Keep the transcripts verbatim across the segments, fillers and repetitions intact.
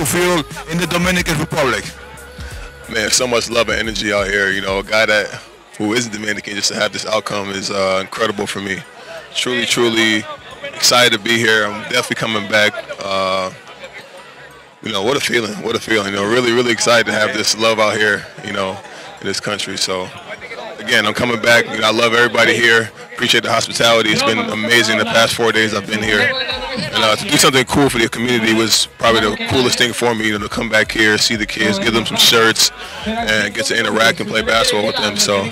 you feel in the Dominican Republic? Man, so much love and energy out here. You know, a guy that who is Dominican just to have this outcome is uh, incredible for me. Truly, truly excited to be here. I'm definitely coming back. Uh, you know, what a feeling, what a feeling. You know, really, really excited to have this love out here, you know, in this country. So, again, I'm coming back. You know, I love everybody here. Appreciate the hospitality. It's been amazing the past four days I've been here. And uh, to do something cool for the community was probably the coolest thing for me, you know, to come back here, see the kids, give them some shirts, and get to interact and play basketball with them. So,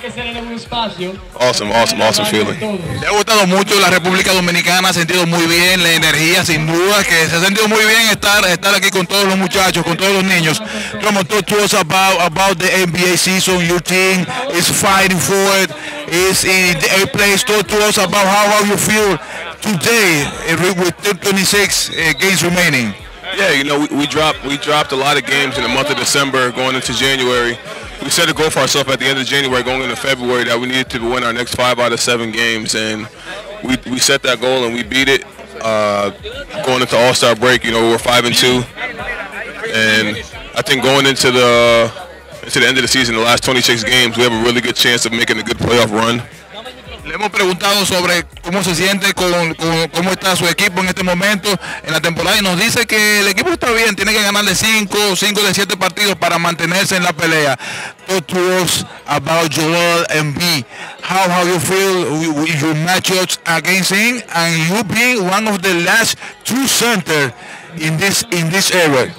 awesome, awesome, awesome feeling. Me ha gustado mucho la República Dominicana, ha sentido muy bien la energía, sin duda, que se ha sentido muy bien estar estar aquí con todos los muchachos, con todos los niños. Drummond, talk to us about, about the N B A season. Your team is fighting for it, is in the eighth place. Talk to us about how, how you feel today with twenty-six uh, games remaining. Yeah, you know, we, we dropped we dropped a lot of games in the month of December going into January. We set a goal for ourselves at the end of January going into February that we needed to win our next five out of seven games, and we, we set that goal and we beat it. Uh, going into All-Star break, you know, we were five and two, and I think going into the into the end of the season, the last twenty-six games, we have a really good chance of making a good playoff run. Le hemos preguntado sobre cómo se siente, con, con, cómo está su equipo en este momento en la temporada, y nos dice que el equipo está bien, tiene que ganar de cinco, cinco de siete partidos para mantenerse en la pelea. Talk to us about Joel Embiid. How, how you feel with your matchups against him and you being one of the last two centers in this, in this era?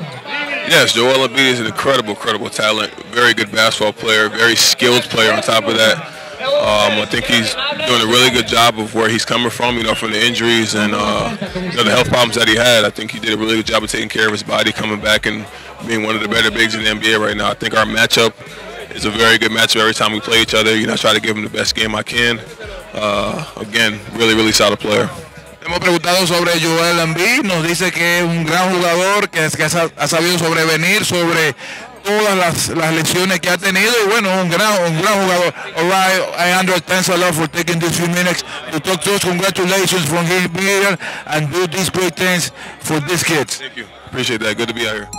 Yes, Joel Embiid is an incredible, incredible talent, very good basketball player, very skilled player on top of that. Um, I think he's doing a really good job of where he's coming from, you know, from the injuries and uh, you know, the health problems that he had. I think he did a really good job of taking care of his body, coming back and being one of the better bigs in the N B A right now. I think our matchup is a very good matchup every time we play each other. You know, I try to give him the best game I can. Uh, again, really, really solid player. Hemos preguntado sobre Joel Embiid. Nos dice que es un gran jugador, que, que ha sabido sobrevenir sobre todas las, las lesiones que ha tenido, y bueno, un gran, un gran jugador. All right, Andre, thanks a lot for taking these few minutes to talk to us. Congratulations from here and do these great things for these kids. Thank you. Appreciate that. Good to be out here.